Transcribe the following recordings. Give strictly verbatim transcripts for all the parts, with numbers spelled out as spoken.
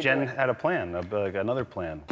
Jen had a plan, like another plan.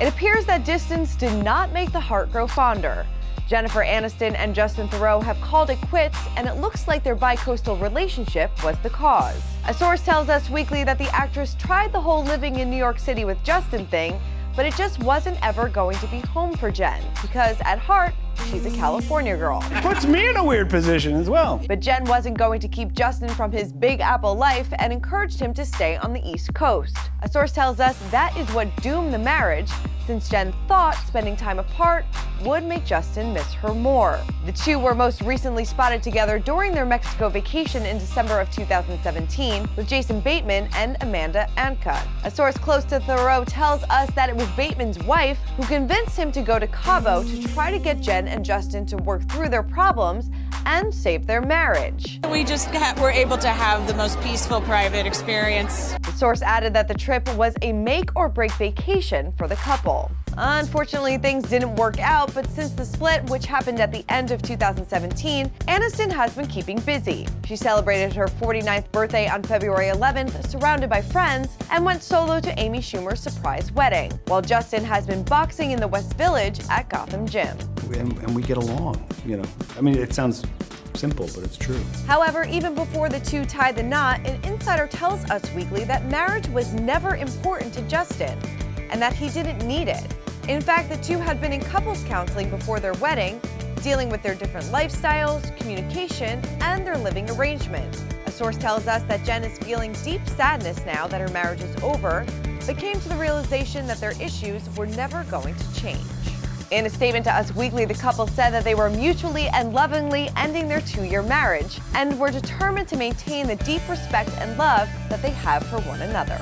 It appears that distance did not make the heart grow fonder. Jennifer Aniston and Justin Theroux have called it quits, and it looks like their bi-coastal relationship was the cause. A source tells Us Weekly that the actress tried the whole living in New York City with Justin thing, but it just wasn't ever going to be home for Jen, because at heart, she's a California girl. It puts me in a weird position as well. But Jen wasn't going to keep Justin from his Big Apple life and encouraged him to stay on the East Coast. A source tells us that is what doomed the marriage, since Jen thought spending time apart would make Justin miss her more. The two were most recently spotted together during their Mexico vacation in December of two thousand seventeen with Jason Bateman and Amanda Anka. A source close to Theroux tells us that it was Bateman's wife who convinced him to go to Cabo to try to get Jen and Justin to work through their problems and save their marriage. We just were able to have the most peaceful private experience. The source added that the trip was a make or break vacation for the couple. Unfortunately, things didn't work out, but since the split, which happened at the end of two thousand seventeen, Aniston has been keeping busy. She celebrated her forty-ninth birthday on February eleventh, surrounded by friends, and went solo to Amy Schumer's surprise wedding, while Justin has been boxing in the West Village at Gotham Gym. And, and we get along, you know. I mean, it sounds simple, but it's true. However, even before the two tied the knot, an insider tells Us Weekly that marriage was never important to Justin, and that he didn't need it. In fact, the two had been in couples counseling before their wedding, dealing with their different lifestyles, communication, and their living arrangement. A source tells us that Jen is feeling deep sadness now that her marriage is over, but came to the realization that their issues were never going to change. In a statement to Us Weekly, the couple said that they were mutually and lovingly ending their two-year marriage and were determined to maintain the deep respect and love that they have for one another.